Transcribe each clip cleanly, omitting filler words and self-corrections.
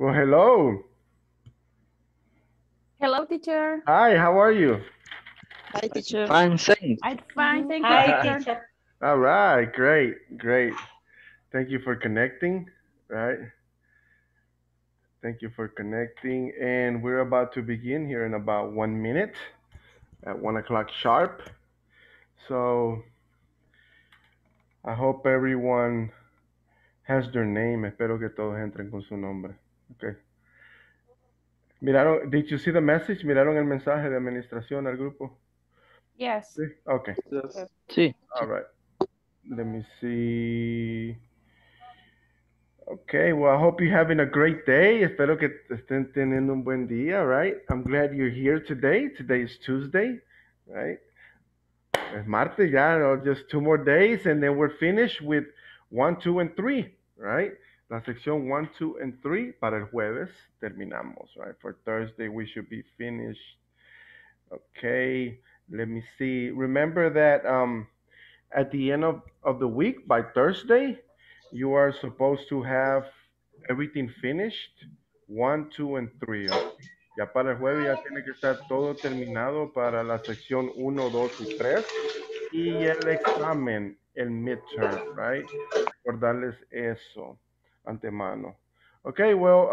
Well, hello. Hello, teacher. Hi, how are you? Hi, teacher. Fine, thanks. I'm fine, thank you. Hi, teacher. All right, great, great. Thank you for connecting, right? Thank you for connecting. And we're about to begin here in about 1 minute at 1 o'clock sharp. So I hope everyone has their name. Espero que todos entren con su nombre. Okay. Miraron, did you see the message? Miraron el mensaje de administración al grupo? Yes. Sí? Okay. Yes. Sí. All right. Let me see. Okay, well, I hope you're having a great day. Espero que estén teniendo un buen día, right? I'm glad you're here today. Today is Tuesday, right? Es martes, yeah, just 2 more days, and then we're finished with 1, 2, and 3, right? La sección 1, 2, and 3 para el jueves terminamos, right? For Thursday, we should be finished. Okay, let me see. Remember that at the end of the week, by Thursday, you are supposed to have everything finished, 1, 2, and 3. Ya para el jueves ya tiene que estar todo terminado para la sección 1, 2 y 3. Y el examen, el midterm, right? Recordarles eso antemano. Okay, well,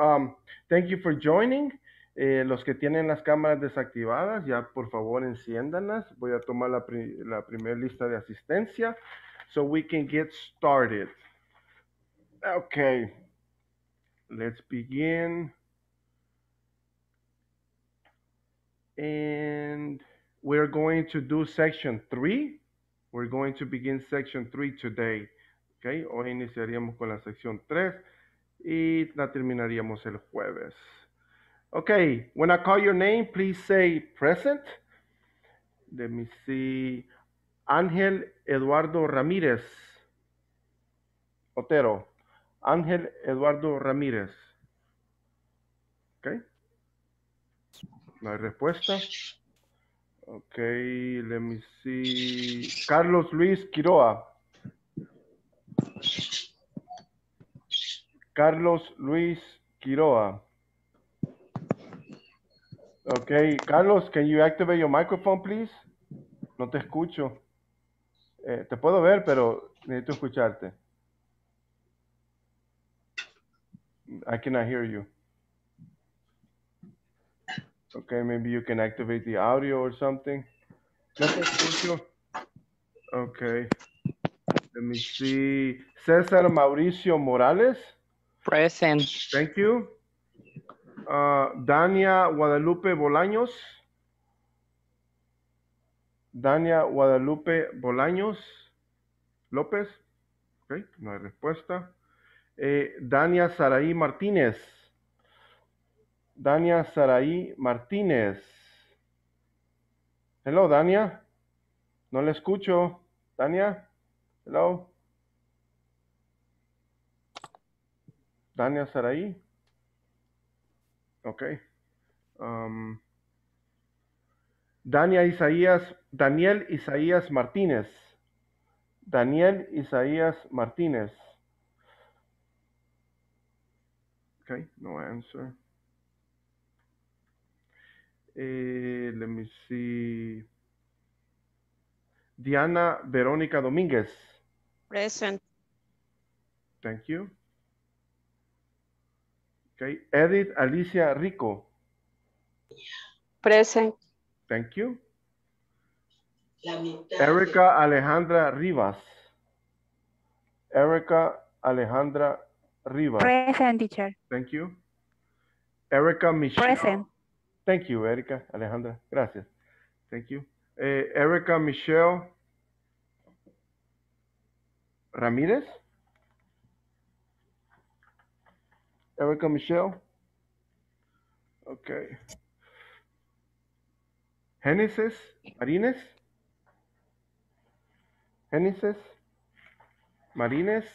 thank you for joining. Los que tienen las cámaras desactivadas, ya por favor enciéndanlas. Voy a tomar la primera lista de asistencia so we can get started. Okay, let's begin. And we're going to do section 3. We're going to begin section 3 today. Okay, hoy iniciaríamos con la sección 3 y la terminaríamos el jueves. Okay, when I call your name, please say present. Let me see. Ángel Eduardo Ramírez. Otero. Ángel Eduardo Ramírez. Okay. No hay respuesta. Okay, let me see. Carlos Luis Quiroa. Carlos Luis Quiroa. Okay, Carlos, can you activate your microphone, please? No te escucho. Te puedo ver, pero necesito escucharte. I cannot hear you. Okay, maybe you can activate the audio or something. Okay. Let me see. César Mauricio Morales. Present. Thank you. Dania Guadalupe Bolaños. Dania Guadalupe Bolaños López. Okay, no hay respuesta. Dania Saraí Martínez. Dania Saraí Martínez. Hello, Dania. No le escucho. Dania. Hello. Dania Saraí. Okay. Daniel Isaías Martínez. Daniel Isaías Martínez. Okay, no answer. Let me see. Diana Verónica Domínguez. Present. Thank you. Okay. Edith Alicia Rico. Present. Thank you. Erica Alejandra Rivas. Erica Alejandra Rivas. Present, teacher. Thank you. Erica Michelle. Present. Thank you, Erica Alejandra. Gracias. Thank you. Erica Michelle Ramirez. Erica Michelle. Okay. Genesis Marines. Genesis Marines.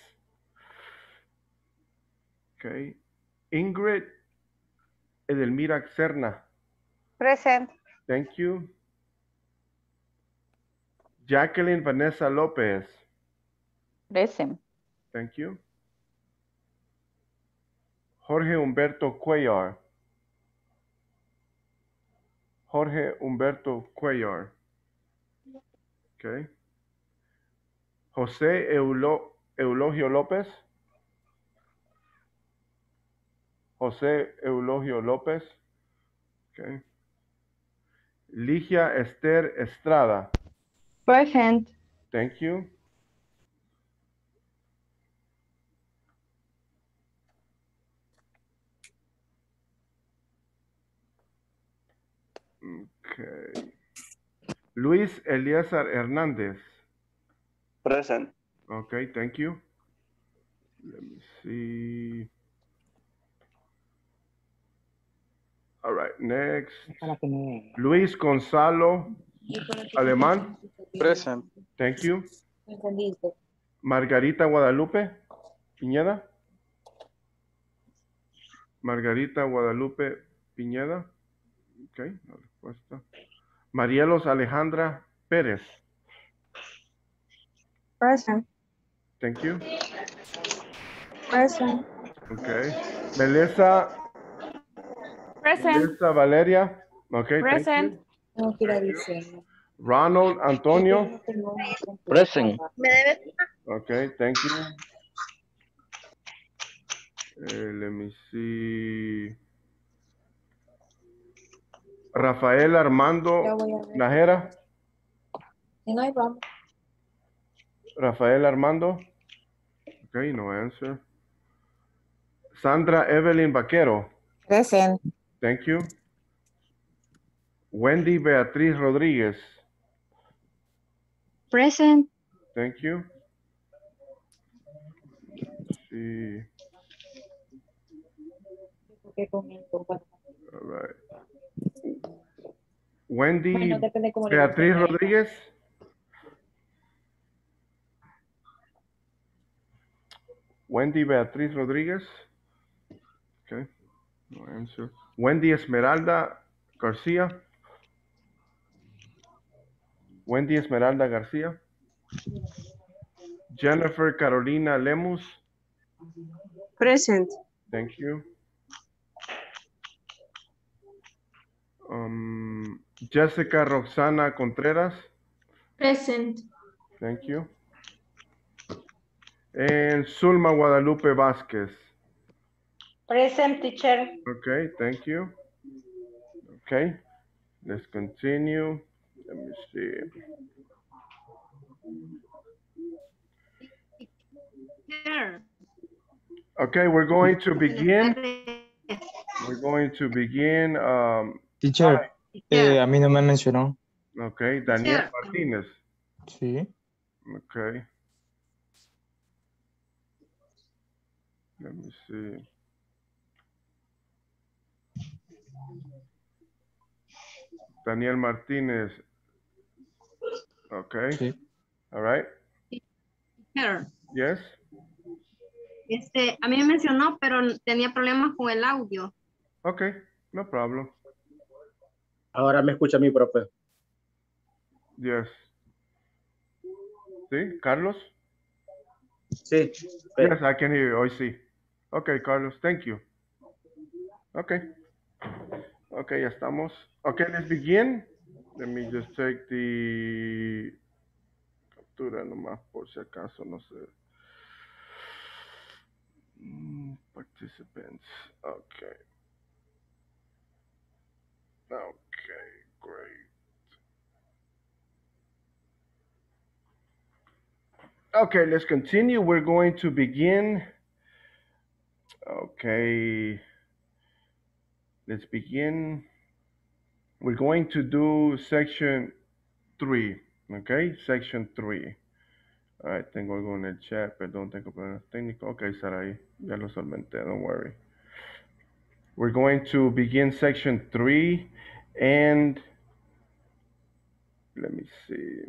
Okay. Ingrid Edelmira Cerna. Present. Thank you. Jacqueline Vanessa Lopez. Present. Thank you. Jorge Humberto Cuellar. Jorge Humberto Cuellar. Okay. José Eulogio López. José Eulogio López. Okay. Ligia Esther Estrada. Present. Thank you. Okay. Luis Eliezer Hernández. Present. Okay, thank you. Let me see. All right, next. Luis Gonzalo Alemán. Present. Thank you. Margarita Guadalupe Piñeda. Margarita Guadalupe Piñeda. Okay, no respuesta. Marielos Alejandra Pérez. Present. Thank you. Present. Okay. Melissa. Present. Melissa Valeria. Okay. Present. Thank you. Thank you. Ronald Antonio. Present. Okay. Thank you. Let me see. Rafael Armando Najera. Rafael Armando. Okay, no answer. Sandra Evelyn Vaquero. Present. Thank you. Wendy Beatriz Rodríguez. Present. Thank you. Let's see. All right. Wendy Beatriz Rodríguez. Wendy Beatriz Rodríguez. Okay. No answer. Wendy Esmeralda García. Wendy Esmeralda García. Jennifer Carolina Lemus. Present. Thank you. Jessica Roxana Contreras. Present. Thank you. And Sulma Guadalupe Vasquez. Present, teacher. Okay, thank you. Okay, let's continue. Let me see. Okay, we're going to begin. We're going to begin. Teacher, a mí no me mencionó. Okay, Daniel Martínez. Sí. Okay. Let me see. Daniel Martínez. Okay. Sí. All right. Teacher. Yes. A mí me mencionó, pero tenía problemas con el audio. Okay, no problem. Ahora me escucha mi profe. Yes. ¿Sí? ¿Carlos? Sí. Yes, I can hear you. I see. Okay, Carlos, thank you. Okay. Okay, ya estamos. Okay, let's begin. Let me just take the captura nomás por si acaso, no sé. Participants. Okay. Okay, great. Okay, let's continue. We're going to begin. Okay, let's begin. We're going to do section 3. Okay, section 3. All right, tengo algo en el chat, perdón, tengo problemas técnicos. Okay, Saraí, ya lo solventé, don't worry. We're going to begin section 3, and let me see.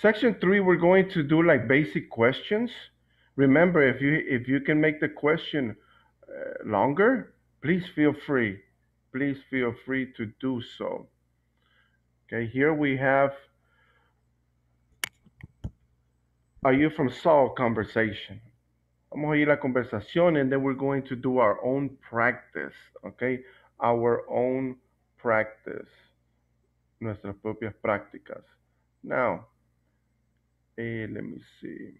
Section 3, we're going to do like basic questions. Remember, if you can make the question longer, please feel free. Please feel free to do so. Okay, here we have Are you from Saul conversation? Vamos a ir a conversación, and then we're going to do our own practice, okay? Our own practice. Nuestras propias prácticas. Now, let me see.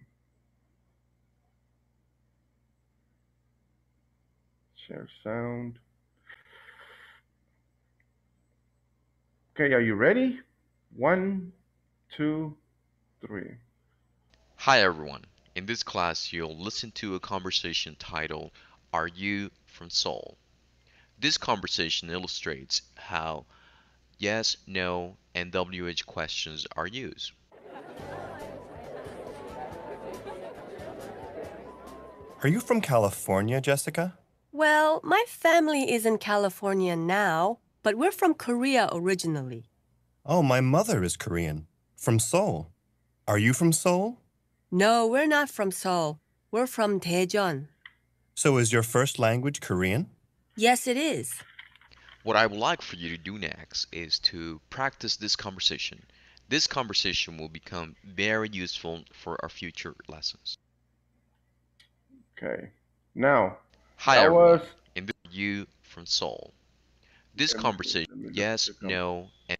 Share sound. Okay, are you ready? 1, 2, 3. Hi, everyone. In this class, you'll listen to a conversation titled, Are You From Seoul? This conversation illustrates how yes, no, and WH questions are used. Are you from California, Jessica? Well, my family is in California now, but we're from Korea originally. Oh, my mother is Korean, from Seoul. Are you from Seoul? No, we're not from Seoul. We're from Daejeon. So is your first language Korean? Yes, it is. What I would like for you to do next is to practice this conversation. This conversation will become very useful for our future lessons. Okay. Now, hi, everyone. And are you from Seoul? This conversation, yes, no, and...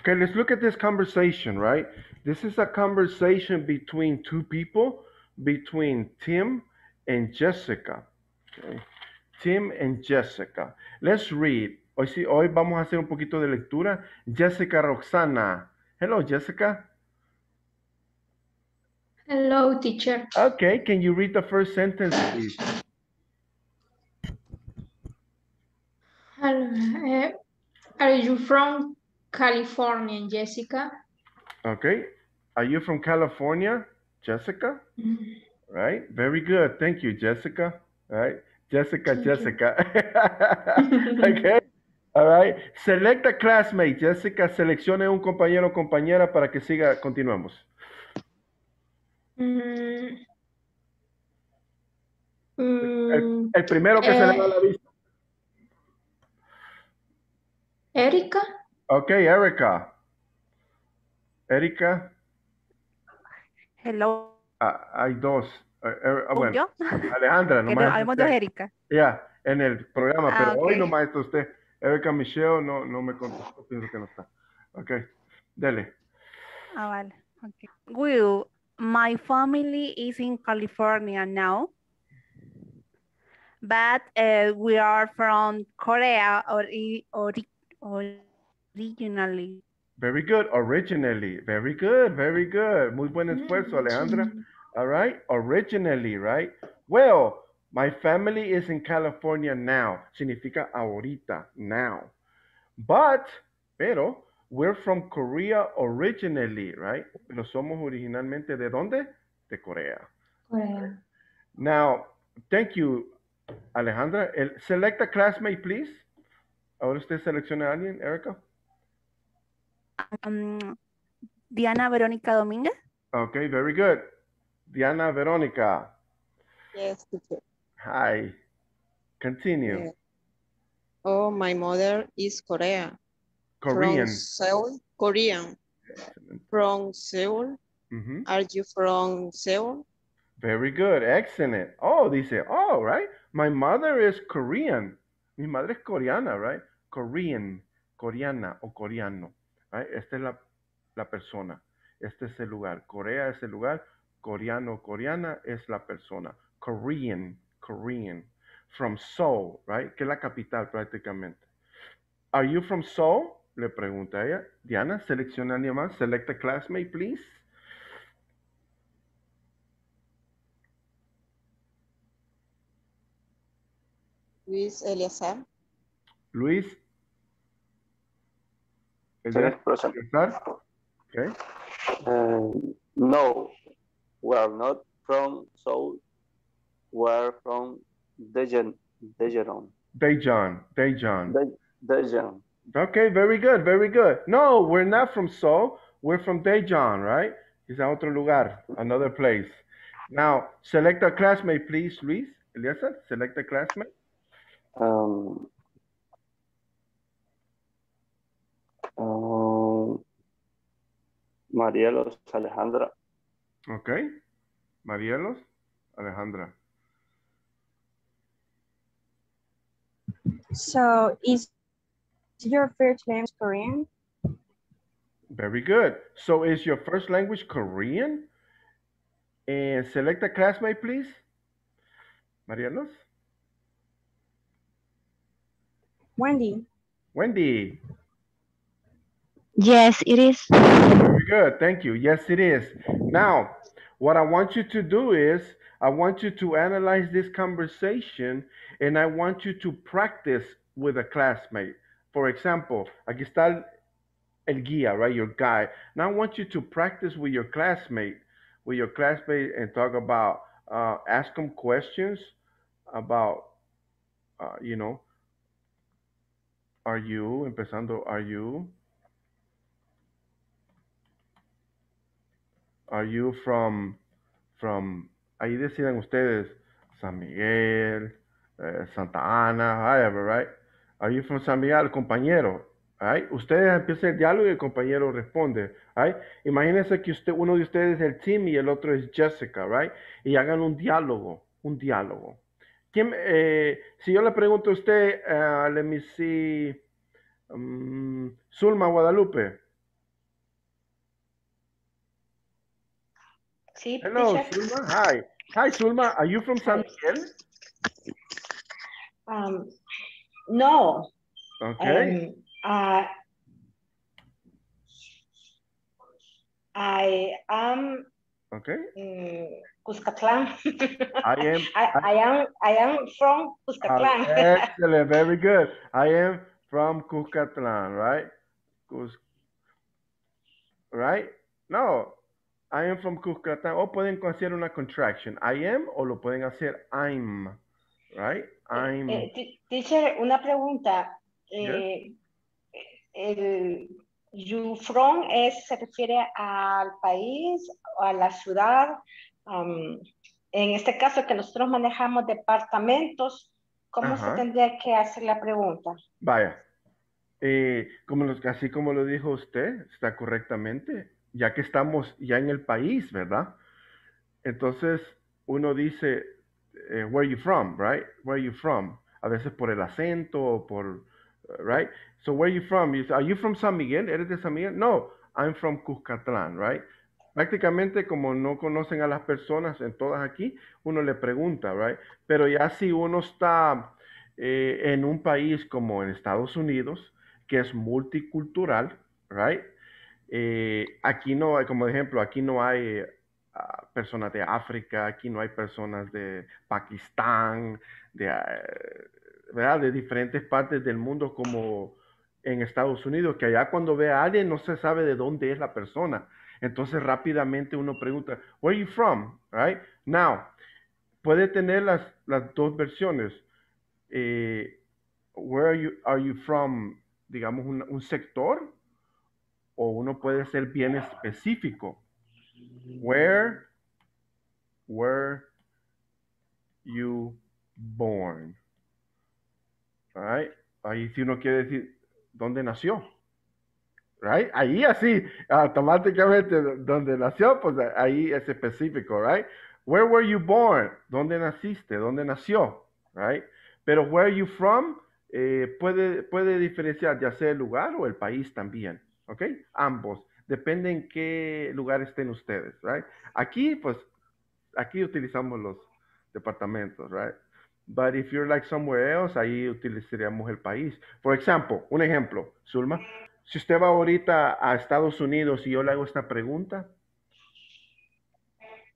Okay, let's look at this conversation, right? This is a conversation between two people, between Tim and Jessica. Okay. Tim and Jessica. Let's read. Hoy sí, hoy vamos a hacer un poquito de lectura. Jessica Roxana. Hello, Jessica. Hello, teacher. Okay, can you read the first sentence, please? Are you from California, Jessica? Okay. Are you from California, Jessica? Right. Very good. Thank you, Jessica. All right. Jessica, thank Jessica. Okay. All right. Select a classmate, Jessica. Seleccione un compañero o compañera para que siga. Continuemos. El primero que se le da la vista. Erica. Okay, Erica. Erica. Hello. Hay dos. Bueno, ¿yo? Alejandra, no más. Hay dos Erika. Ya, en el programa, pero okay. Hoy no más está usted. Erica Michelle no me contestó, pienso que no está. Ok, dele. Vale. Okay. Will, my family is in California now, but we are from Korea originally. Very good. Originally. Very good. Very good. Muy buen esfuerzo, Alejandra. All right. Originally, right? Well, my family is in California now. Significa ahorita, now. But, pero, we're from Korea originally, right? Pero somos originalmente de dónde? De Corea. Right. Now, thank you, Alejandra. Select a classmate, please. Ahora usted selecciona a alguien, Erica. Diana Verónica Domínguez. Okay, very good. Diana Verónica. Yes, teacher. Hi. Continue. Yeah. Oh, my mother is Korea. Korean. From Seoul. Korean. Excellent. From Seoul. Mm-hmm. Are you from Seoul? Very good. Excellent. Oh, dice, oh, right? My mother is Korean. Mi madre es coreana, right? Korean. Coreana o coreano. Right? Esta es la persona, este es el lugar, Corea es el lugar, coreano, coreana es la persona, Korean, Korean, from Seoul, right? Que es la capital prácticamente. Are you from Seoul? Le pregunta ella. Diana, selecciona a alguien más, select a classmate, please. Luis Eliezer. Luis. Is that okay? No, we are not from Seoul. We are from Daejeon. Daejeon. Okay, very good, very good. No, we're not from Seoul. We're from Daejeon, right? It's otro lugar, another place. Now, select a classmate, please, Luis. Eliezer, select a classmate. Marielos Alejandra. Ok. Marielos Alejandra. So, is your first language Korean? Very good. So, is your first language Korean? And select a classmate, please. Marielos. Wendy. Wendy. Yes, it is. Very good. Thank you. Yes, it is. Now, what I want you to do is I want you to analyze this conversation and I want you to practice with a classmate. For example, aquí está el guía, right? Your guide. Now I want you to practice with your classmate, and talk about, ask them questions about, you know, are you, empezando, are you from, ahí decidan ustedes, San Miguel, Santa Ana, however, right? Are you from San Miguel, compañero? Right? Ustedes empiezan el diálogo y el compañero responde, right? Imagínense que usted, uno de ustedes es el Tim y el otro es Jessica, right? Y hagan un diálogo, ¿Quién, si yo le pregunto a usted, let me see, Sulma Guadalupe. Sí, hello, Sulma. Hi. Hi, Sulma. Are you from San Miguel? No. Okay. I am. Okay. Cuscatlan. I am from Cuscatlan. Excellent. Very good. I am from Cuscatlan, right? Right? No. I am from Cuscatlan. O pueden hacer una contraction. I am o lo pueden hacer I'm. Right? I'm. Teacher, una pregunta. Yes. You from es, se refiere al país o a la ciudad. En este caso que nosotros manejamos departamentos, ¿cómo se tendría que hacer la pregunta? Vaya. Así como lo dijo usted, está correctamente. Ya que estamos ya en el país, ¿verdad? Entonces, uno dice, where are you from, right? Where are you from? A veces por el acento o por, right? So, where are you from? Are you from San Miguel? ¿Eres de San Miguel? No, I'm from Cuscatlán, right? Prácticamente, como no conocen a las personas en todas aquí, uno le pregunta, right? Pero ya si uno está en un país como en Estados Unidos, que es multicultural, right? Aquí no hay, como ejemplo, aquí no hay personas de África, aquí no hay personas de Pakistán, ¿verdad? De diferentes partes del mundo como en Estados Unidos, que allá cuando ve a alguien no se sabe de dónde es la persona. Entonces rápidamente uno pregunta, where are you from? Right? Now, puede tener las dos versiones. Where are you from, digamos, un sector? O uno puede ser bien específico. Where were you born? Right? Ahí si uno quiere decir, ¿dónde nació? Right? Ahí así, automáticamente, ¿dónde nació? Pues ahí es específico, right? Where were you born? ¿Dónde naciste? ¿Dónde nació? Right? Pero where are you from? Puede diferenciar ya sea el lugar o el país también. ¿Ok? Ambos. Depende en qué lugar estén ustedes, right? Aquí, pues, aquí utilizamos los departamentos, right? But if you're like somewhere else, ahí utilizaríamos el país. Por ejemplo, un ejemplo, Zulma, si usted va ahorita a Estados Unidos y yo le hago esta pregunta,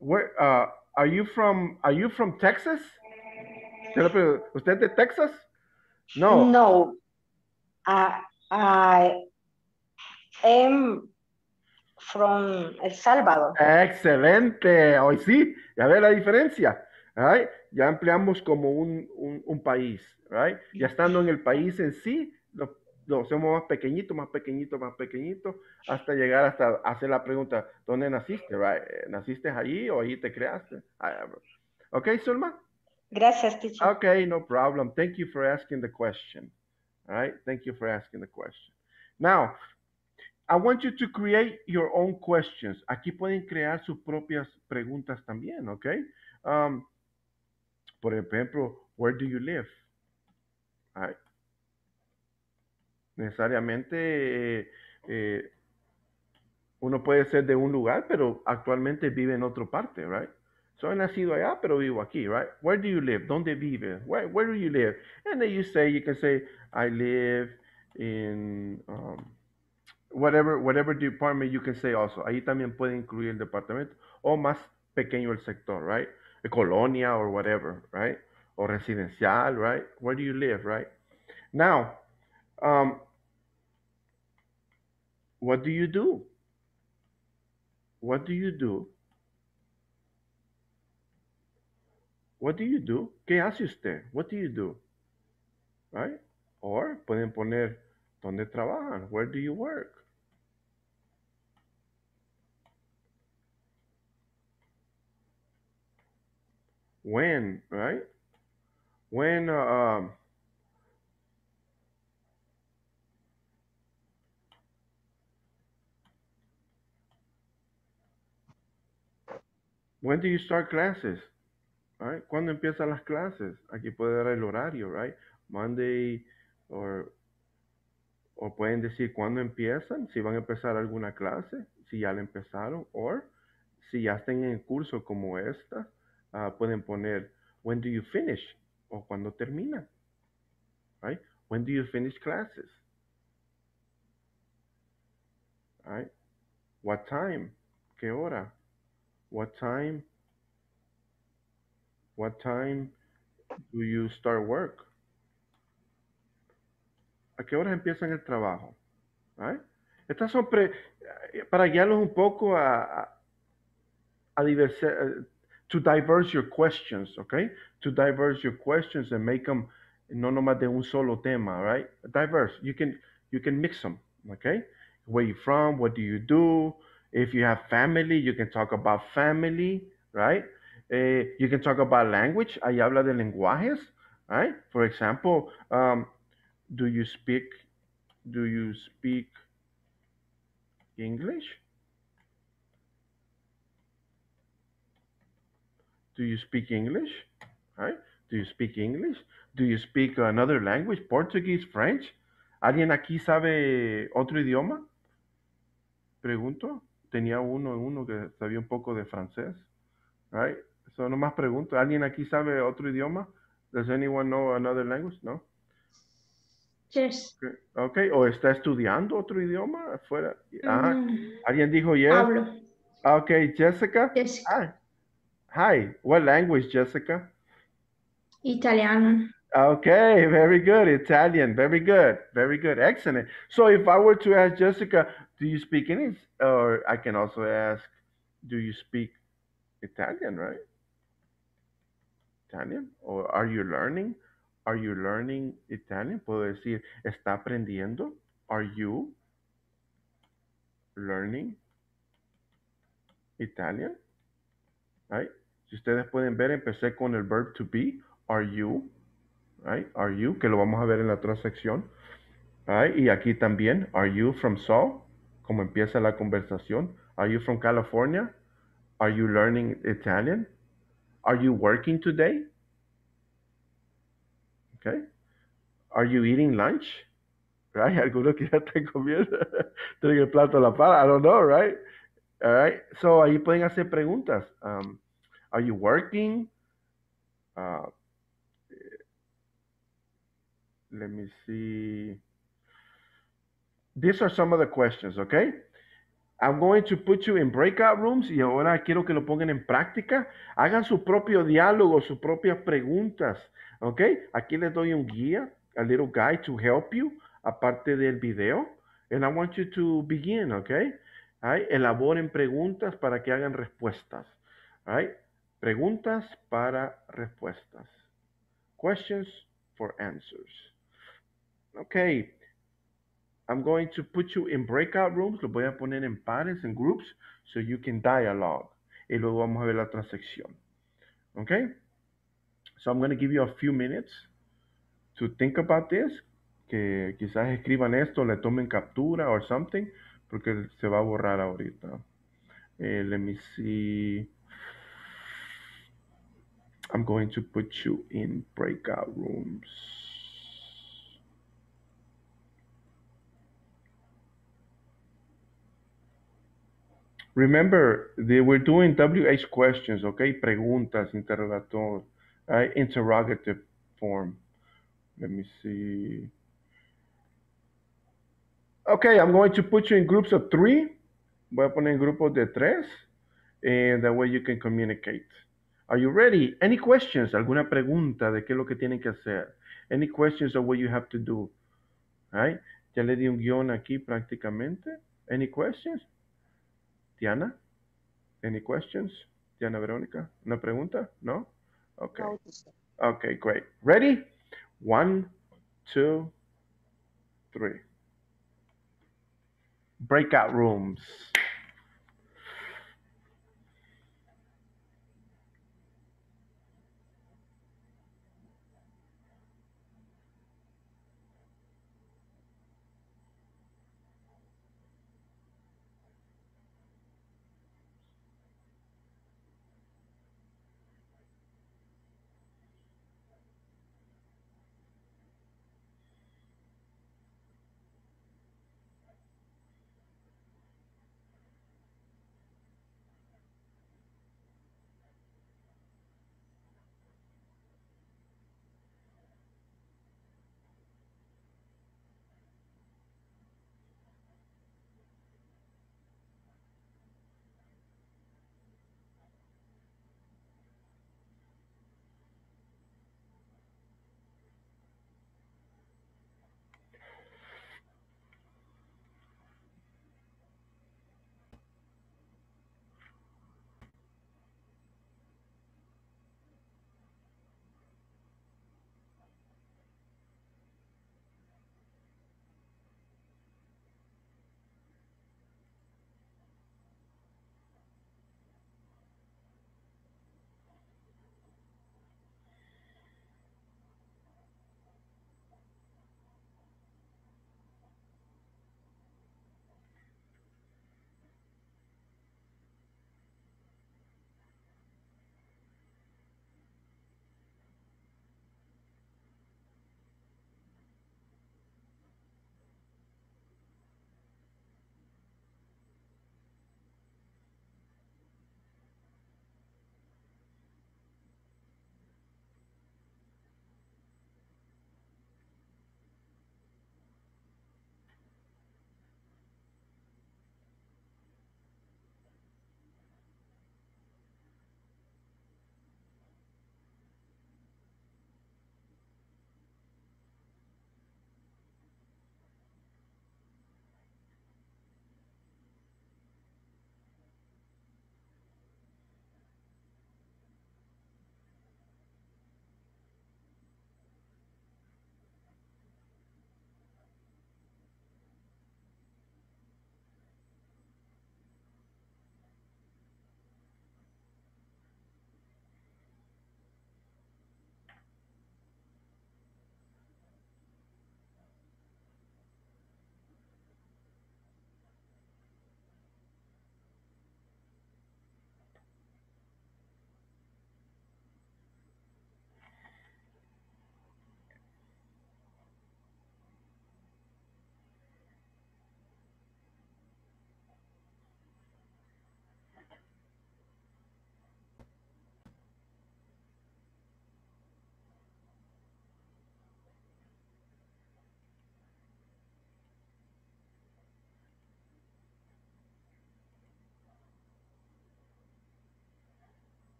where, are you from Texas? ¿Usted es de Texas? No. No. I'm from El Salvador. Excelente, hoy sí, ya ve la diferencia, right? Ya ampliamos como un país, right? Ya estando en el país en sí, lo hacemos más pequeñito, hasta llegar hasta hacer la pregunta, ¿dónde naciste, right? ¿Naciste allí o allí te creaste? Ok, Zulma? Gracias, teacher. Ok, no problem. Thank you for asking the question. All right, thank you for asking the question. Now, I want you to create your own questions. Aquí pueden crear sus propias preguntas también, ¿ok? Por ejemplo, where do you live? Right. Necesariamente uno puede ser de un lugar, pero actualmente vive en otra parte, right? So, he nacido allá, pero vivo aquí, right? Where do you live? ¿Dónde vive? Where do you live? And then you can say, I live in whatever department you can say also. Ahí también puede incluir el departamento o más pequeño el sector, right? A colonia or whatever, right? Or residencial, right? Where do you live, right? Now, what do you do? What do you do? What do you do? ¿Qué hace usted? What do you do? Right? Or pueden poner ¿dónde trabajan? Where do you work? When, right? When do you start classes? Right? ¿Cuándo empiezan las clases? Aquí puede dar el horario, right? Monday or pueden decir cuándo empiezan, si van a empezar alguna clase, si ya la empezaron, o si ya están en el curso como esta, pueden poner when do you finish o cuándo terminan, right? When do you finish classes? Right? What time? ¿Qué hora? What time do you start work? ¿A qué horas empiezan el trabajo? Right? Estas son para guiarlos un poco to diverse your questions, okay? To diverse your questions and make them no nomás de un solo tema, right? Diverse. You can mix them, okay? Where you from? What do you do? If you have family, you can talk about family, right? You can talk about language. Ahí habla de lenguajes, right? For example, do you speak English? Do you speak English? Right? Do you speak English? Do you speak another language? Portuguese, French? ¿Alguien aquí sabe otro idioma? Pregunto. Tenía uno que sabía un poco de francés, right? So nomás pregunto. ¿Alguien aquí sabe otro idioma? Does anyone know another language? No. Yes. Okay, o está estudiando otro idioma afuera. Alguien dijo yes. Hablo. Okay, Jessica. Yes. Hi. What language, Jessica? Italian. Okay, very good. Italian. Very good. Very good. Excellent. So if I were to ask Jessica, do you speak English? Or I can also ask, do you speak Italian, right? Italian? Or are you learning? Are you learning Italian? Puedo decir, ¿está aprendiendo? Are you learning Italian? Right? Si ustedes pueden ver, empecé con el verb to be. Are you? Right? Are you? Que lo vamos a ver en la otra sección. Right? Y aquí también. Are you from Seoul? Como empieza la conversación. Are you from California? Are you learning Italian? Are you working today? Okay. Are you eating lunch? Right? Algunos que ya están comiendo. Tienen el plato a la par. I don't know, right? All right. So, ahí pueden hacer preguntas. Are you working? Let me see. These are some of the questions, okay? I'm going to put you in breakout rooms. Y ahora quiero que lo pongan en práctica. Hagan su propio diálogo, sus propias preguntas. Okay, aquí les doy un guía, a little guide to help you, aparte del video. And I want you to begin, okay? Right? Elaboren preguntas para que hagan respuestas. Right? Preguntas para respuestas. Questions for answers. Okay, I'm going to put you in breakout rooms. Lo voy a poner en pares, en groups, so you can dialogue. Y luego vamos a ver la otra sección. Okay? So I'm going to give you a few minutes to think about this. Que quizás escriban esto, le tomen captura or something. porque se va a borrar ahorita. Let me see. I'm going to put you in breakout rooms. Remember, they were doing WH questions, okay? Preguntas, interrogator, interrogative form. Let me see. Okay, I'm going to put you in groups of 3. Voy a poner en grupos de 3. And that way you can communicate. Are you ready? Any questions? ¿Alguna pregunta de qué es lo que tienen que hacer? Any questions of what you have to do? All right. Ya le di un guión aquí prácticamente. Any questions? Diana? Any questions? Diana Verónica? ¿Una pregunta? ¿No? Okay. Okay, great. Ready? 1, 2, 3. Breakout rooms.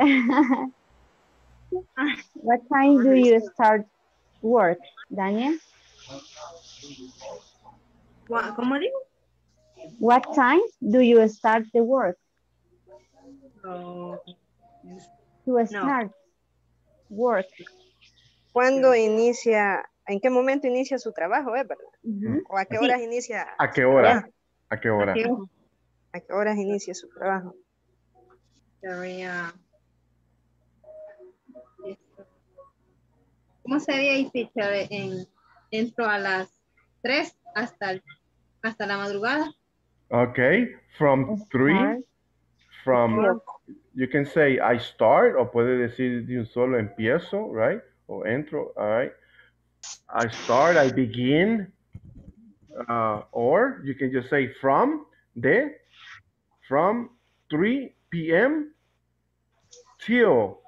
What time do you start work, Dania? ¿Cómo digo? What time do you start the work? To start work. ¿Cuándo inicia? ¿En qué momento inicia su trabajo, verdad? ¿O a qué horas inicia? ¿A qué hora? ¿A qué hora? ¿A qué horas inicia su trabajo? ¿Cómo sería ahí, teacher? Entro a las 3 hasta la madrugada. Okay, from 3, from, you can say I start, o puede decir de un solo empiezo, right? O entro, all right? I start, I begin, or you can just say from 3 p.m. till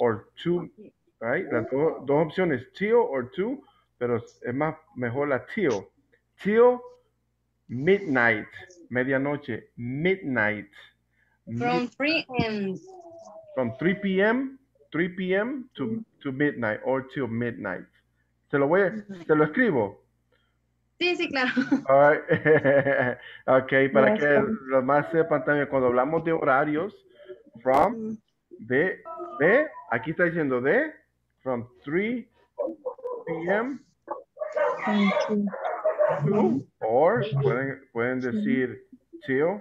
or 2, right? Las dos opciones, till or 2, pero es más mejor la till midnight, medianoche, midnight. From 3 p.m. to midnight or till midnight. ¿Se lo escribo? Sí, sí, claro. All right. Ok, para que los más sepan también, cuando hablamos de horarios, aquí está diciendo from 3 p.m. to, or pueden decir till,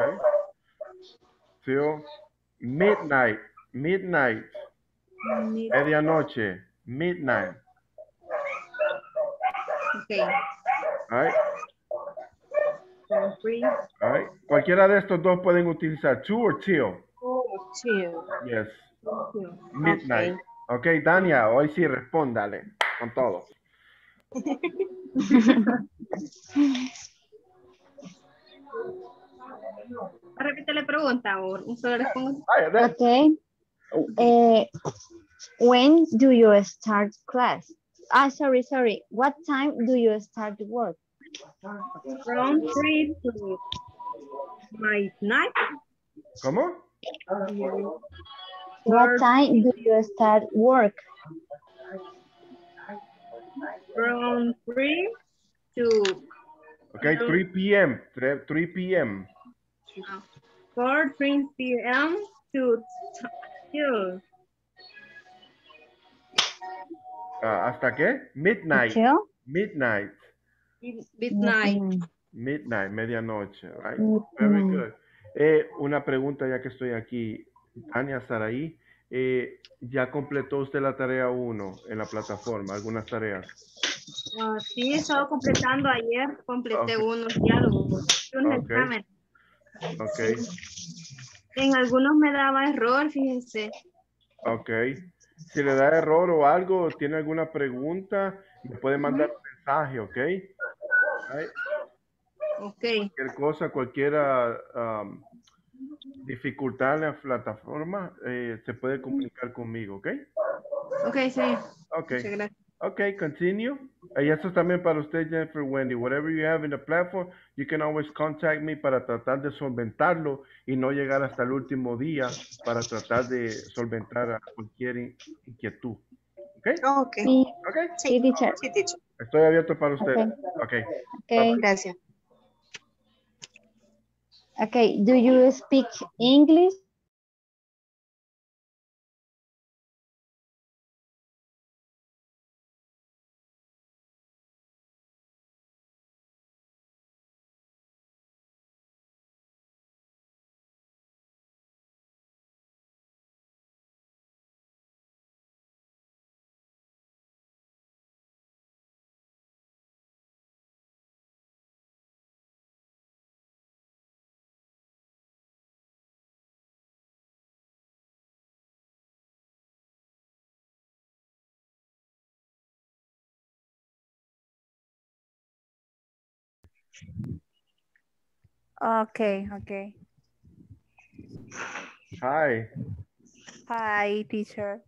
okay, till midnight, medianoche, midnight. Okay. All right. All right. Cualquiera de estos dos pueden utilizar to or till. Two. Yes. Two. Midnight. Okay. Ok, Dania, hoy sí respóndale con todo. Repite la pregunta o un solo responde. Okay. When do you start class? Sorry. What time do you start work? From 3 to midnight. ¿Cómo? What time do you start work? From 3 to... Okay, 3 p.m. 3 p.m. 3 p.m. to... ¿hasta qué? Midnight. ¿Till? Midnight. Midnight, medianoche, right? Very good. Una pregunta ya que estoy aquí. Dania Saraí, ¿ya completó usted la tarea 1 en la plataforma? ¿Algunas tareas? Sí, he estado completando ayer. Completé unos diálogos. Un examen. Okay. En algunos me daba error, fíjense. Ok. Si le da error o algo, tiene alguna pregunta, me puede mandar un mensaje, ¿ok? Right. Okay. Cualquier cosa, dificultad en la plataforma, se puede comunicar conmigo, ¿ok? Ok, sí. Ok. Muchas gracias. Ok, continue. Y esto también para usted, Jennifer, Wendy. Whatever you have in the platform, you can always contact me para tratar de solventarlo y no llegar hasta el último día para tratar de solventar a cualquier inquietud. ¿Ok? Ok. Sí. Okay. Sí, teacher. Sí, teacher. Estoy abierto para usted. Ok, gracias. Okay, do you speak English? Okay. Hi, teacher.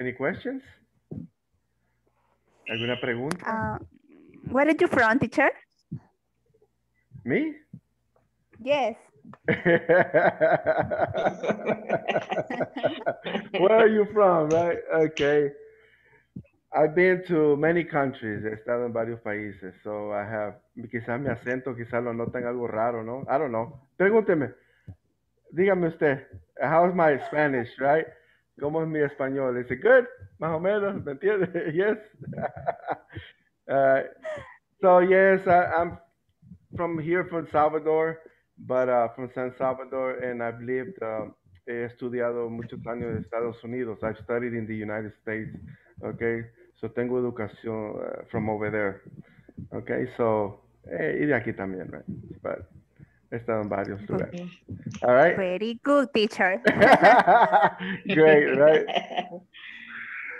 Any questions? ¿Alguna pregunta? Where are you from, teacher? Me? Yes. Where are you from, right? Okay. I've been to many countries. He estado en varios países. So I have, quizás mi acento, quizás lo notan algo raro, ¿no? I don't know. Pregúnteme. Dígame usted. How's my Spanish, right? ¿Cómo es mi español? Is it good? Más o menos, ¿me entiende? Yes. So yes, I'm from here, from Salvador, but from San Salvador, and I've lived, he estudiado muchos años en Estados Unidos. I've studied in the United States. Okay, so tengo educación from over there. Okay, so, y de aquí también, right? But he estado en varios lugares. Okay. All right. Very good, teacher. Great, right?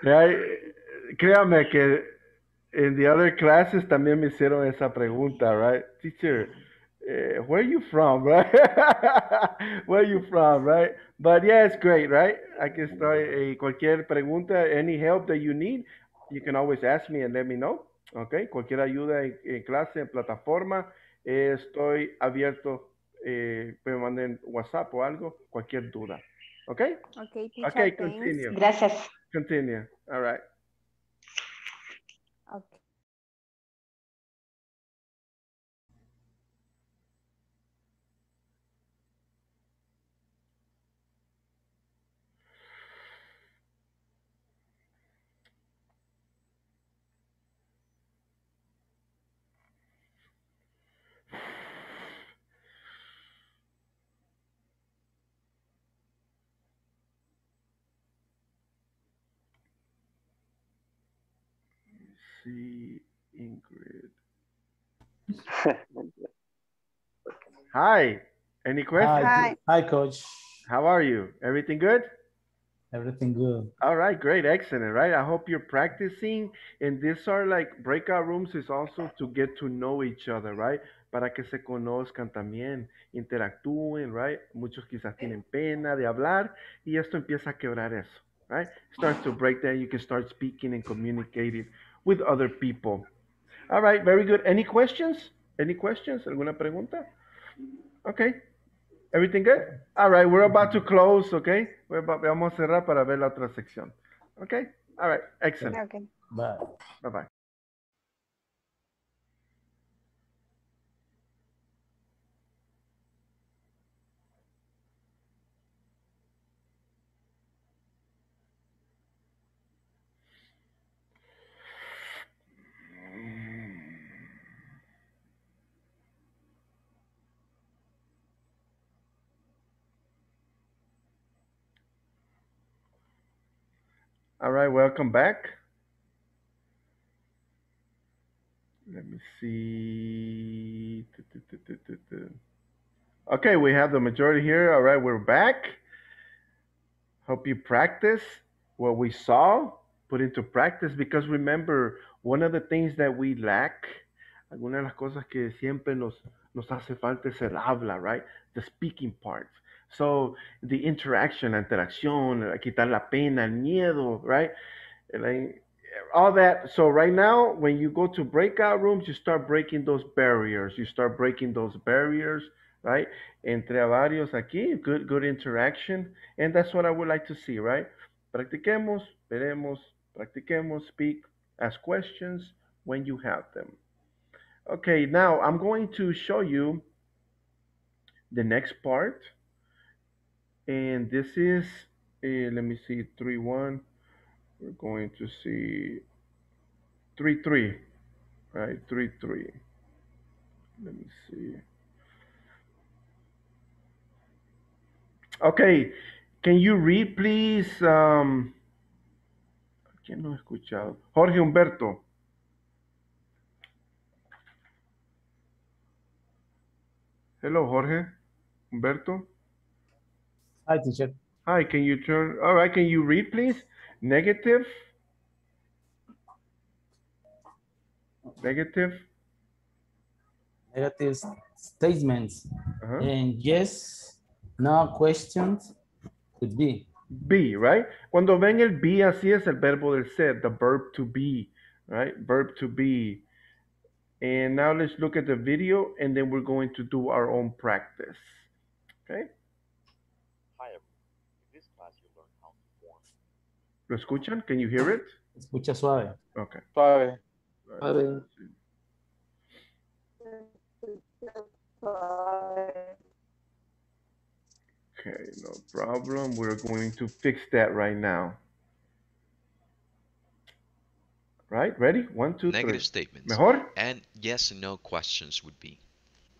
Right? Créame que in the other classes también me hicieron esa pregunta, right? Teacher, where are you from, right? Where are you from, right? But yeah, it's great, right? Aquí estoy. Cualquier pregunta, any help that you need, you can always ask me and let me know, okay? Cualquier ayuda en clase, en plataforma, estoy abierto, me manden WhatsApp o algo, cualquier duda, okay? Okay, teacher, okay, continue. Thanks. Gracias. Continue, all right. Okay. Ingrid. Hi. Any questions? Hi. Hi, Coach. How are you? Everything good? Everything good. All right, great, excellent, right? I hope you're practicing. And these are like breakout rooms is also to get to know each other, right? Para que se conozcan también, interactúen, right? Muchos quizás tienen pena de hablar y esto empieza a quebrar eso, right? Starts to break down. You can start speaking and communicating with other people. All right, very good. Any questions? Any questions? ¿Alguna pregunta? Okay. Everything good? All right, we're about to close, okay? Vamos a cerrar para ver la otra sección. Okay? All right, excellent. Okay. Bye. Bye-bye. All right, welcome back. Let me see. Okay, we have the majority here. All right, we're back. Hope you practice what we saw, put into practice, because remember, one of the things that we lack, alguna de las cosas que siempre nos hace falta es el habla, right? The speaking part. So the interaction, la interacción, quitar la pena, el miedo, right? All that. So right now, when you go to breakout rooms, you start breaking those barriers. You start breaking those barriers, right? Entre varios aquí, good interaction. And that's what I would like to see, right? Practiquemos, veremos, practiquemos, speak, ask questions when you have them. Okay, now I'm going to show you the next part. And this is, let me see, 3-1. We're going to see 3-3, right? 3-3. Let me see. Okay, can you read, please? ¿Quién no ha escuchado? Jorge Humberto. Hello, Jorge Humberto. Hi, teacher. Hi, can you turn? All right, can you read, please? Negative. Negative. Negative statements. And yes, no questions could be. Be, right? Cuando ven el be, así es el verbo del ser, the verb to be, right? Verb to be. And now let's look at the video, and then we're going to do our own practice. Okay. Hi, everyone. In this class, you'll learn how to form. ¿Lo escuchan? Can you hear it? Escucha suave. Okay. Suave. Suave. Okay, no problem. We're going to fix that right now. Right? Ready? 1, 2, 3. Negative statements. Mejor? And yes and no questions would be.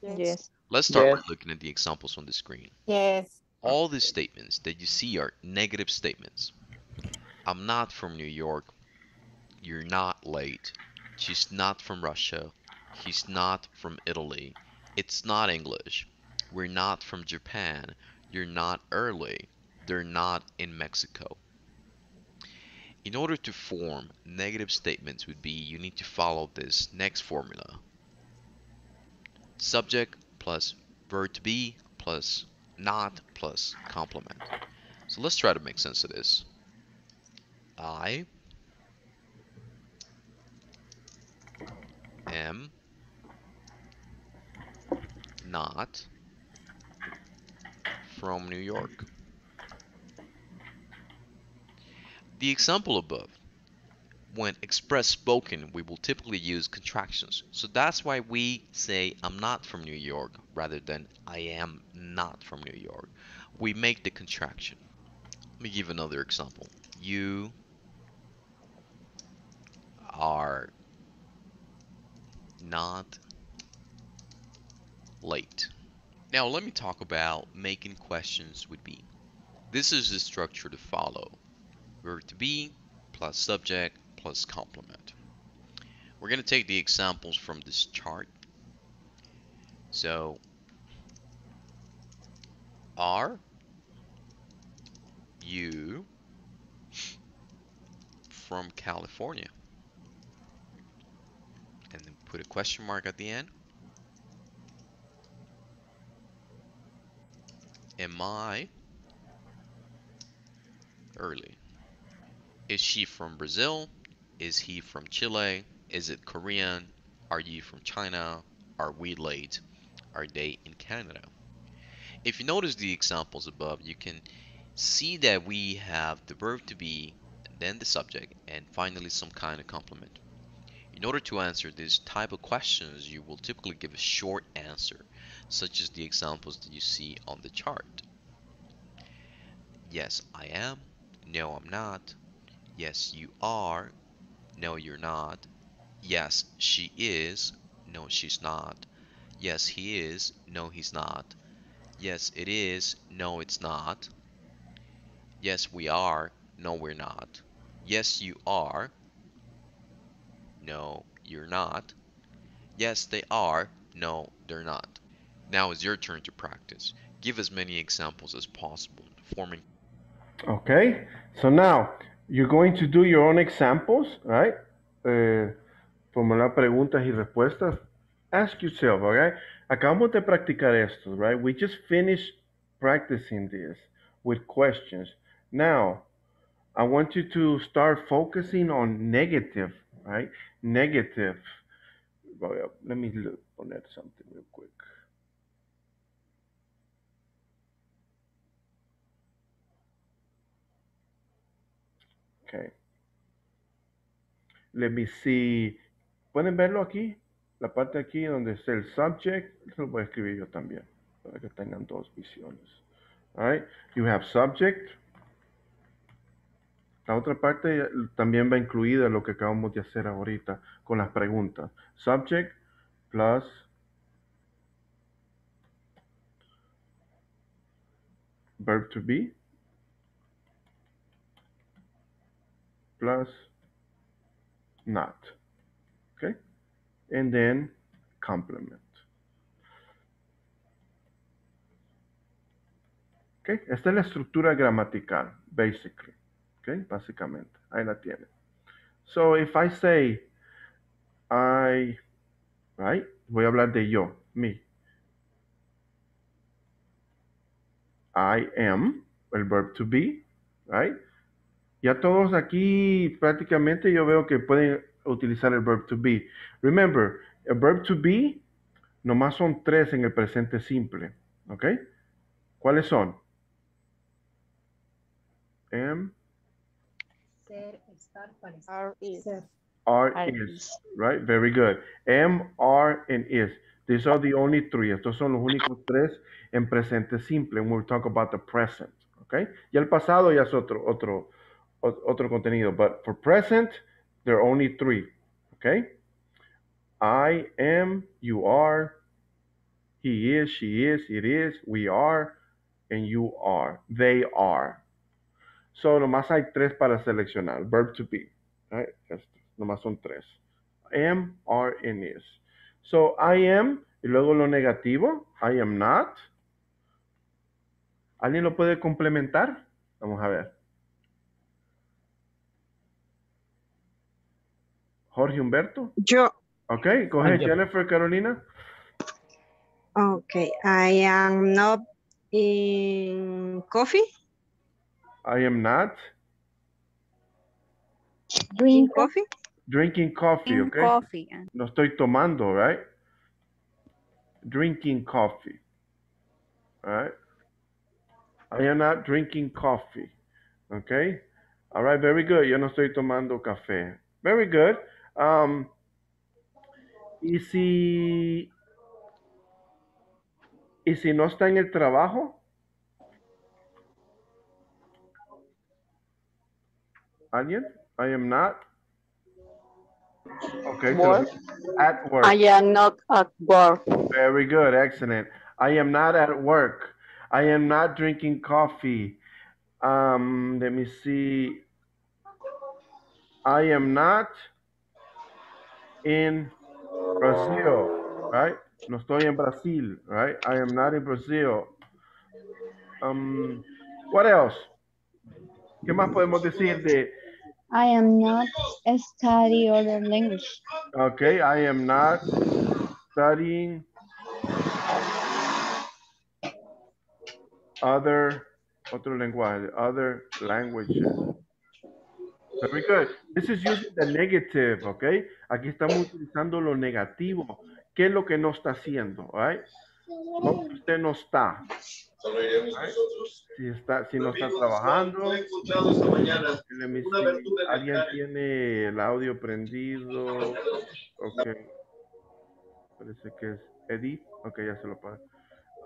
Yes. Let's start by looking at the examples on the screen. Yes. All the statements that you see are negative statements. I'm not from New York. You're not late. She's not from Russia. He's not from Italy. It's not English. We're not from Japan. You're not early. They're not in Mexico. In order to form negative statements would be you need to follow this next formula. Subject plus verb to be plus not plus complement. So let's try to make sense of this. I am not from New York. The example above, when express spoken, we will typically use contractions. So that's why we say I'm not from New York rather than I am not from New York. We make the contraction. Let me give another example. You are not late. Now let me talk about making questions with be. This is the structure to follow. Verb to be plus subject plus complement. We're going to take the examples from this chart. So are you from California? And then put a question mark at the end. Am I early? Is she from Brazil? Is he from Chile? Is it Korean? Are you from China? Are we late? Are they in Canada? If you notice the examples above, you can see that we have the verb to be, then the subject, and finally some kind of complement. In order to answer this type of questions, you will typically give a short answer, such as the examples that you see on the chart. Yes, I am. No, I'm not. Yes, you are. No, you're not. Yes, she is. No, she's not. Yes, he is. No, he's not. Yes, it is. No, it's not. Yes, we are. No, we're not. Yes, you are. No, you're not. Yes, they are. No, they're not. Now it's your turn to practice. Give as many examples as possible forming. Okay, so now you're going to do your own examples, right? Formular preguntas y respuestas. Ask yourself, okay? Acabamos de practicar esto, right? We just finished practicing this with questions. Now, I want you to start focusing on negative. Right? Negative. Let me look on that something real quick. Okay. Let me see. ¿Pueden verlo aquí? La parte aquí donde está el subject. Eso lo voy a escribir yo también. Para que tengan dos visiones. All right. You have subject. La otra parte también va incluida lo que acabamos de hacer ahorita con las preguntas. Subject plus verb to be plus not. Okay? And then complement. Okay? Esta es la estructura gramatical, basically. Okay, básicamente, ahí la tiene. So, if I say, I, right, voy a hablar de yo, me. I am, el verb to be, right. Ya todos aquí prácticamente yo veo que pueden utilizar el verb to be. Remember, el verb to be, nomás son tres en el presente simple, ok. ¿Cuáles son? M. Ser, estar, parecer. R is, right? Very good. M, R, and is. These are the only three. Estos son los únicos tres en presente simple. And we'll talk about the present, okay? Y el pasado ya es otro contenido. But for present, there are only three, okay? I am, you are, he is, she is, it is, we are, and you are, they are. So, nomás hay tres para seleccionar. Verb to be, right? Nomás son tres. Am, are, and is. So, I am, y luego lo negativo, I am not. ¿Alguien lo puede complementar? Vamos a ver. Jorge Humberto. Yo. Okay, go ahead, Jennifer Carolina. Okay, I am not in coffee. I am not. Drinking coffee, okay. Coffee. No estoy tomando, right? Drinking coffee. All right. I am not drinking coffee. Okay. All right, very good. Yo no estoy tomando café. Very good. ¿Y si no está en el trabajo? ¿Alguien? I am not. Okay. So at work. I am not at work. Very good. Excellent. I am not at work. I am not drinking coffee. Let me see. I am not in Brazil, right? No estoy en Brasil, right? I am not in Brazil. What else? ¿Qué más podemos decir de? I am not studying other language. Okay, I am not studying other languages. Very good. This is using the negative, okay? Aquí estamos utilizando lo negativo. ¿Qué es lo que no está haciendo, right? No, usted no está. Solo iremos nosotros. Si no está trabajando. ¿Alguien tiene el audio prendido? Ok. Parece que es Edith. Ok, ya se lo pago.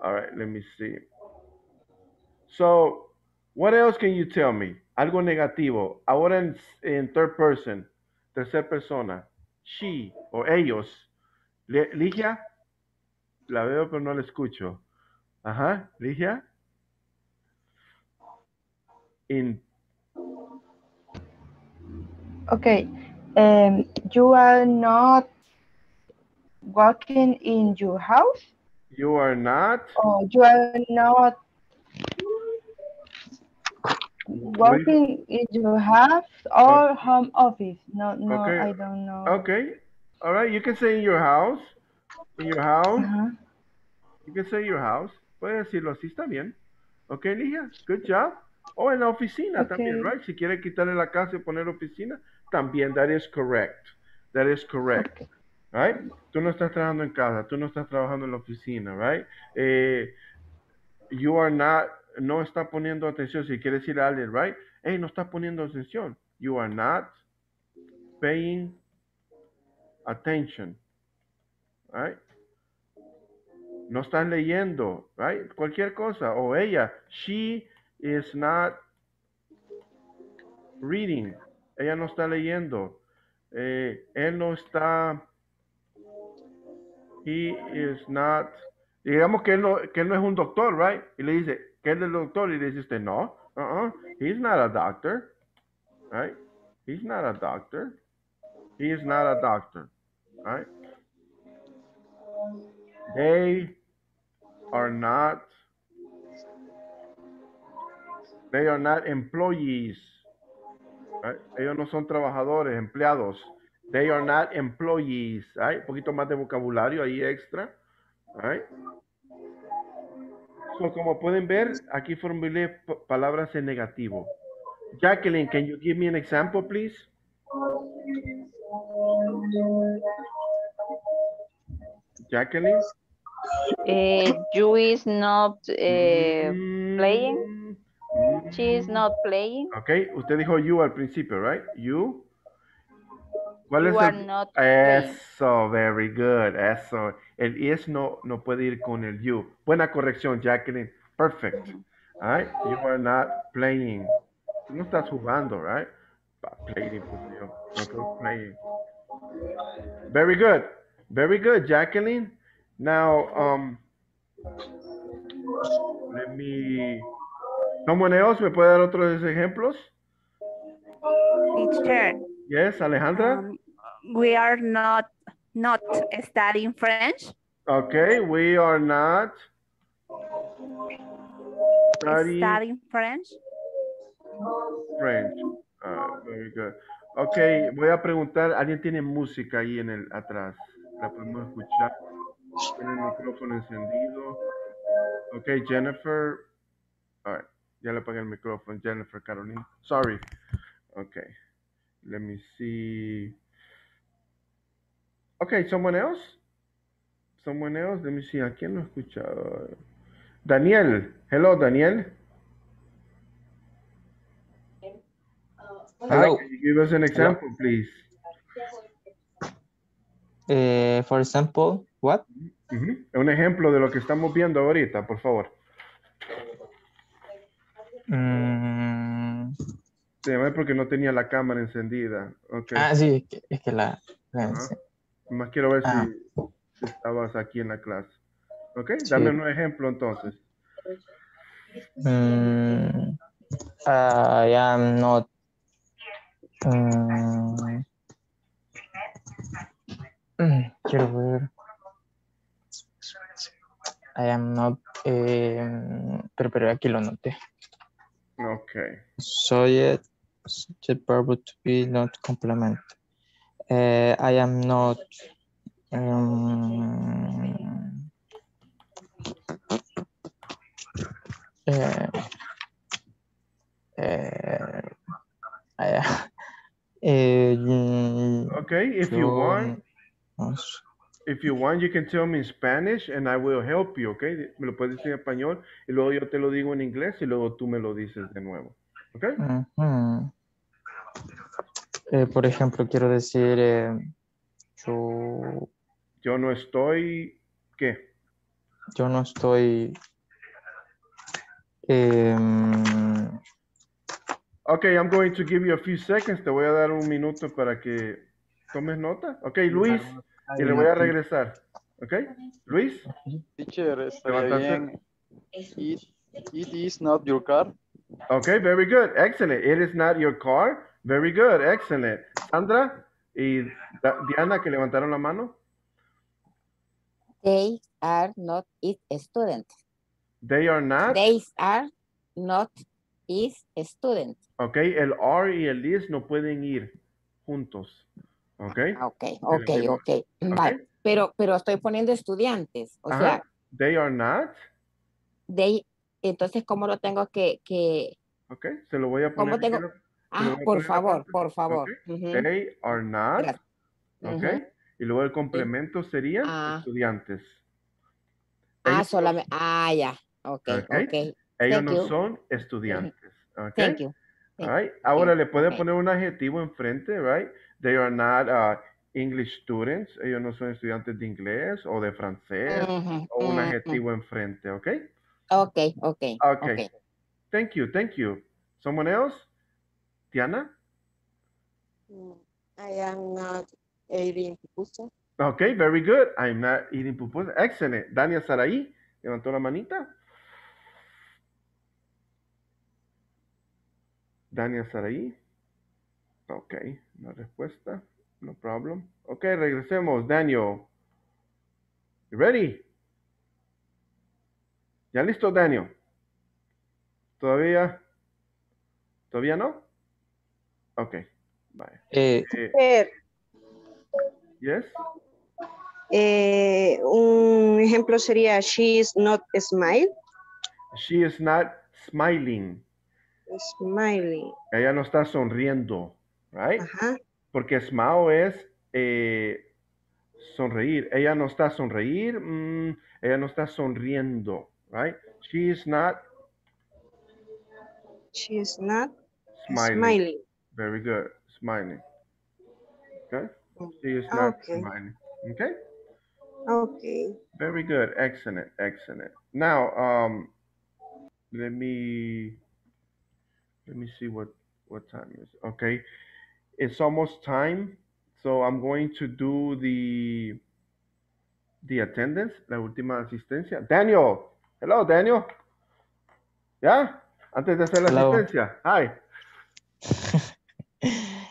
All right, let me see. So, what else can you tell me? Algo negativo. Ahora en third person. Tercer persona. She o ellos. Ligia. La veo pero no la escucho. Ajá, Ligia. Okay, you are not working in your house. You are not. Oh, you are not working in your house or home office. No, okay. I don't know. Okay, all right. You can say in your house. In your house. Uh-huh. You can say your house. Puede decirlo así, está bien. Ok, Ligia, good job. O en la oficina también, right? Si quiere quitarle la casa y poner oficina, también, that is correct. That is correct, okay. Right? Tú no estás trabajando en casa, tú no estás trabajando en la oficina, right? You are not, no está poniendo atención, si quiere decirle a alguien, right? Hey, no estás poniendo atención. You are not paying attention, right? No están leyendo, right? Cualquier cosa. O ella, she is not reading. Ella no está leyendo. Él no está. He is not. Digamos que él no es un doctor, right? Y le dice, ¿qué es el doctor? Y le dice usted, no. He's not a doctor. Right? He's not a doctor. He is not a doctor. Right? They are not employees. Right? Ellos no son trabajadores, empleados. They are not employees. Right? Un poquito más de vocabulario ahí extra. Right? So, como pueden ver, aquí formulé palabras en negativo. Jacqueline, can you give me an example, please? Jacqueline? You is not playing. She is not playing. Okay, usted dijo you al principio, right? You. ¿Cuál you es are el... not eso, playing. Very good. Eso. El is no puede ir con el you. Buena corrección, Jacqueline. Perfect. All right? You are not playing. No estás jugando, right? Playing, no playing. Very good. Very good, Jacqueline. Now, let me... ¿Someone else me puede dar otros ejemplos? Teacher. Yes, Alejandra. We are not studying French. Okay, we are not studying French. French. Very good. Okay, voy a preguntar, ¿alguien tiene música ahí en el atrás? ¿La podemos escuchar? Tiene el micrófono encendido. Okay, Jennifer. All right. Ya le apagué el micrófono, Jennifer Carolina. Sorry. Okay. Let me see. Okay, someone else? Someone else? Let me see. ¿A quién lo he escuchado? Daniel. Hello, Daniel. Hello. Can you give us an example, hello, please? For example, what? Un ejemplo de lo que estamos viendo ahorita, por favor. Te llamé porque no tenía la cámara encendida. Okay. Ah, sí, es que la más quiero ver si estabas aquí en la clase. Ok, sí. Dame un ejemplo entonces. I am not quiero ver. I am not pero aquí lo noté. Okay. So yet, the verb to be not complement. I am not. Okay. If you want, you can tell me in Spanish and I will help you, okay? Me lo puedes decir en español y luego yo te lo digo en inglés y luego tú me lo dices de nuevo, okay? Por ejemplo, quiero decir, yo no estoy, ¿qué? Yo no estoy... Okay, I'm going to give you a few seconds. Te voy a dar un minuto para que tomes nota. Okay, Luis... Y le voy a regresar, ¿ok? Luis. Teacher, estaría bien. It is not your car. Ok, very good, excellent. It is not your car. Very good, excellent. Sandra y Diana que levantaron la mano. They are not its students. They are not. They are not its students. Ok, el are y el is no pueden ir juntos. Okay. Okay. Vale. Pero estoy poniendo estudiantes, o sea. They are not. They, entonces, ¿cómo lo tengo que... Okay, se lo voy a poner. Tengo... Por favor. Okay. They are not. Gracias. Okay. Y luego el complemento sería estudiantes. Solamente. Ya. Okay. Ellos no son estudiantes. Okay. Thank you. All right. Ahora le pueden poner un adjetivo enfrente, right? They are not English students. Ellos no son estudiantes de inglés o de francés o un adjetivo enfrente, ¿okay? Okay. Thank you. Someone else? Diana? I am not eating pupusa. Okay, very good. I'm not eating pupusa. Excellent. Dania Saraí, levantó la manita. Dania Saraí. Ok, no respuesta, no problem. Ok, regresemos, Daniel. You ready? ¿Ya listo, Daniel? ¿Todavía no? Ok, vale. Yes. Un ejemplo sería, she is not smiling. She is not smiling. Smiling. Ella no está sonriendo. Right? Porque smile es sonreír. Ella no está sonreír. Ella no está sonriendo, right? She is not smiling. Very good. Smiling. Okay. She is not smiling. Okay. Okay. Very good. Excellent. Excellent. Now, let me see what time is. Okay. It's almost time. So I'm going to do the attendance, la última asistencia. Daniel. Hello, Daniel. Yeah. Antes de hacer la asistencia. Hi.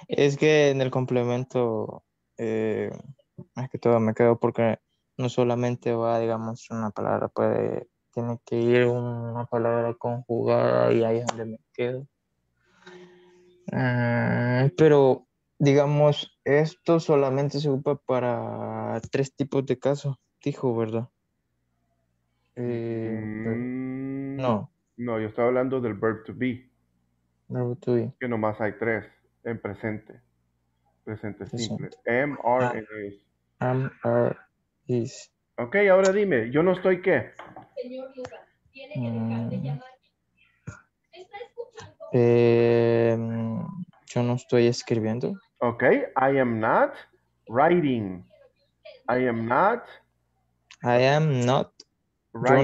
Es que en el complemento, más que todo me quedo porque no solamente va, digamos, una palabra, puede, tiene que ir una palabra conjugada y ahí es donde me quedo. Pero, digamos, esto solamente se ocupa para tres tipos de casos, dijo, ¿verdad? No. No, yo estaba hablando del verb to be. Verb to be. Que nomás hay tres. En presente. Presente simple. Am, are, and is. Am, are, is. Ok, ahora dime, ¿yo no estoy qué? Señor Luna, tiene que dejar de llamarme. ¿Está escuchando? Yo no estoy escribiendo. Ok, I am not writing. I am not. Writing. Yo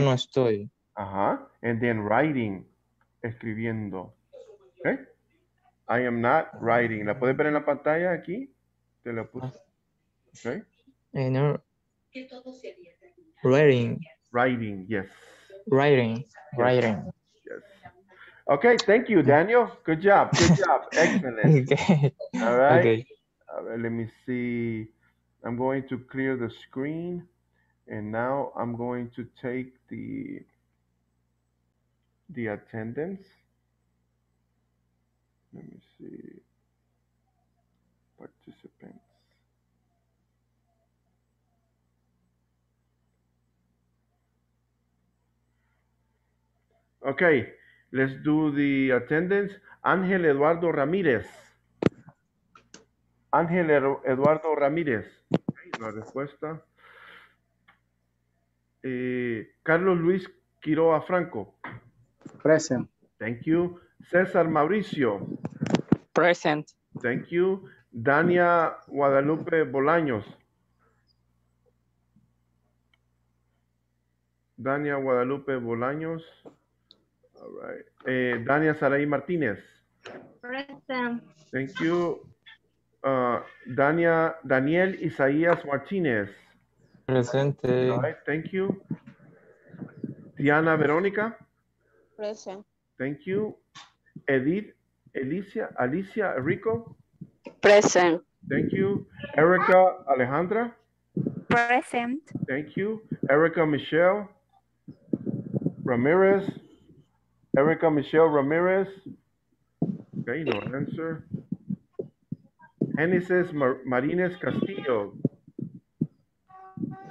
no estoy. Ajá. And then writing. Escribiendo. Ok. I am not writing. ¿La puedes ver en la pantalla aquí? Te la puse. Okay. No. Writing. Writing, yes. Writing. Writing. Yes. Okay, thank you, Daniel. Good job. Good job. Excellent. Okay. All right. Okay. Let me see. I'm going to clear the screen. And now I'm going to take the attendance. Let me see, participants. Okay, let's do the attendance. Ángel Eduardo Ramírez. Ángel Eduardo Ramírez. Okay, la respuesta. Carlos Luis Quiroa Franco. Present. Thank you. César Mauricio. Present. Thank you. Dania Guadalupe Bolaños. Dania Guadalupe Bolaños. All right. Dania Saraí Martínez. Present. Thank you. Daniel Isaías Martínez. Presente. All right. Thank you. Diana Verónica. Present. Thank you. Edith Alicia Rico. Present. Thank you. Erica Alejandra. Present. Thank you. Erica Michelle Ramirez. Erica Michelle Ramirez. Okay, no answer. Genesis Marines Castillo.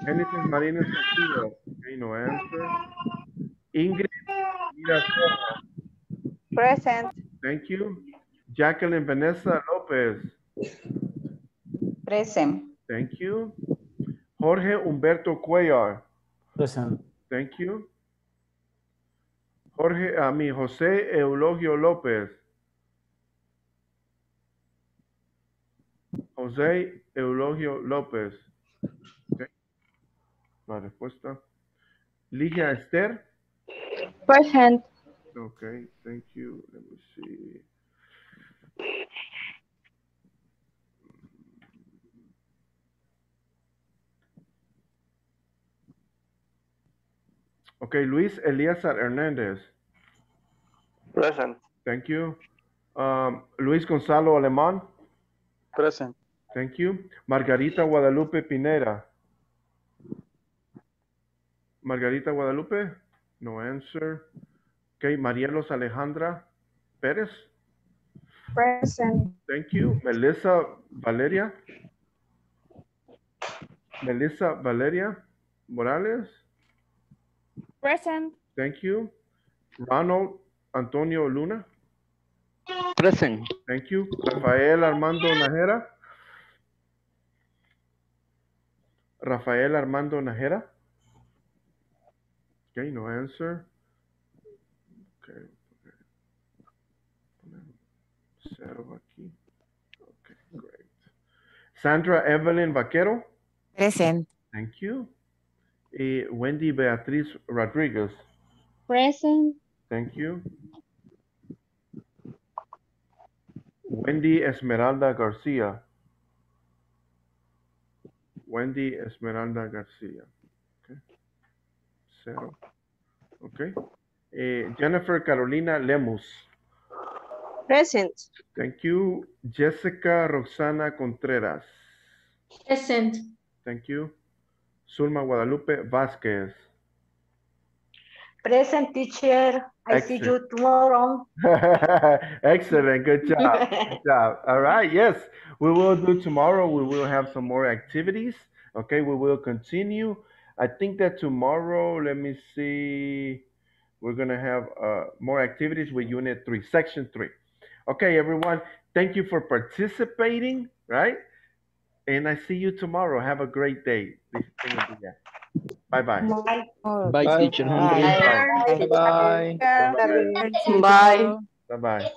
Genesis Marines Castillo. Okay, no answer. Ingrid Edelmira Cerna. Present. Thank you. Jacqueline Vanessa Lopez. Present. Thank you. Jorge Humberto Cuellar. Present. Thank you. José Eulogio López. José Eulogio López. Okay. La respuesta. Ligia Esther. Present. Okay, thank you. Let me see. Okay, Luis Eliezer Hernández. Present. Thank you. Luis Gonzalo Alemán. Present. Thank you. Margarita Guadalupe Piñeda. Margarita Guadalupe? No answer. Okay, Marielos Alejandra Pérez. Present. Thank you. Melissa Valeria Morales. Present. Thank you. Ronald Antonio Luna. Present. Thank you. Rafael Armando Najera. Okay, no answer. Okay, cero aquí. Okay, great. Sandra Evelyn Vaquero. Present. Thank you. Wendy Beatriz Rodríguez. Present. Thank you. Wendy Esmeralda García. Wendy Esmeralda García. Okay. Cero. Okay. Jennifer Carolina Lemus. Present. Thank you. Jessica Roxana Contreras. Present. Thank you. Sulma Guadalupe Vasquez. Present, teacher. I see you tomorrow. Excellent. Good job. Good job. All right. Yes, we will do tomorrow. We will have some more activities. Okay. We will continue. I think that tomorrow, let me see. We're going to have more activities with Unit 3, Section 3. Okay, everyone. Thank you for participating. Right. And I see you tomorrow. Have a great day. Bye-bye. Bye. Bye, teacher. Bye. Bye. Bye. Bye. Bye. Bye.